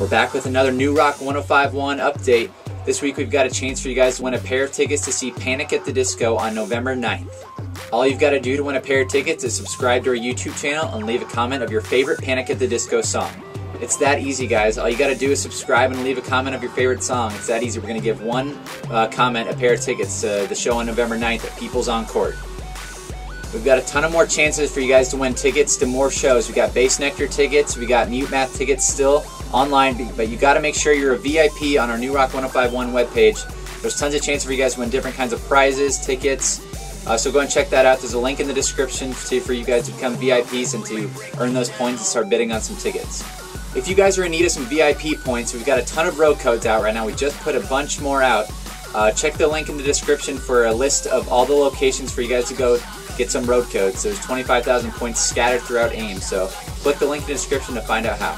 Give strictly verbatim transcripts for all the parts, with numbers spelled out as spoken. We're back with another New Rock one oh five point one update. This week we've got a chance for you guys to win a pair of tickets to see Panic at the Disco on November ninth. All you've got to do to win a pair of tickets is subscribe to our YouTube channel and leave a comment of your favorite Panic at the Disco song. It's that easy, guys. All you got to do is subscribe and leave a comment of your favorite song. It's that easy. We're going to give one uh, comment a pair of tickets to the show on November ninth at People's Encore. We've got a ton of more chances for you guys to win tickets to more shows. We got Bass Nectar tickets, we got Mute Math tickets still online, but you got to make sure you're a V I P on our New Rock one oh five point one webpage. There's tons of chances for you guys to win different kinds of prizes, tickets. Uh, so go and check that out. There's a link in the description to, for you guys to become V I Ps and to earn those points and start bidding on some tickets. If you guys are in need of some V I P points, we've got a ton of road codes out right now. We just put a bunch more out. Uh, check the link in the description for a list of all the locations for you guys to go get some road codes. There's twenty-five thousand points scattered throughout A I M, so click the link in the description to find out how.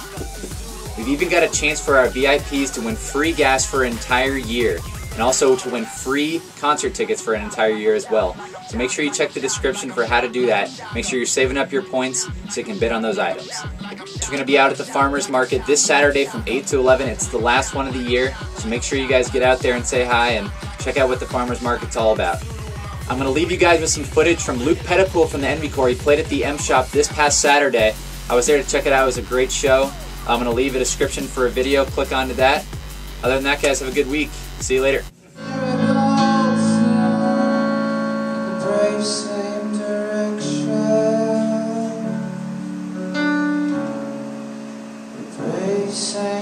We've even got a chance for our V I Ps to win free gas for an entire year, and also to win free concert tickets for an entire year as well. So make sure you check the description for how to do that. Make sure you're saving up your points so you can bid on those items. We're going to be out at the Farmers Market this Saturday from eight to eleven. It's the last one of the year, so make sure you guys get out there and say hi and check out what the Farmers Market's all about. I'm going to leave you guys with some footage from Luke Pettipool from the Envy Corps. He played at the M Shop this past Saturday. I was there to check it out. It was a great show. I'm going to leave a description for a video. Click onto that. Other than that, guys, have a good week. See you later. Same direction.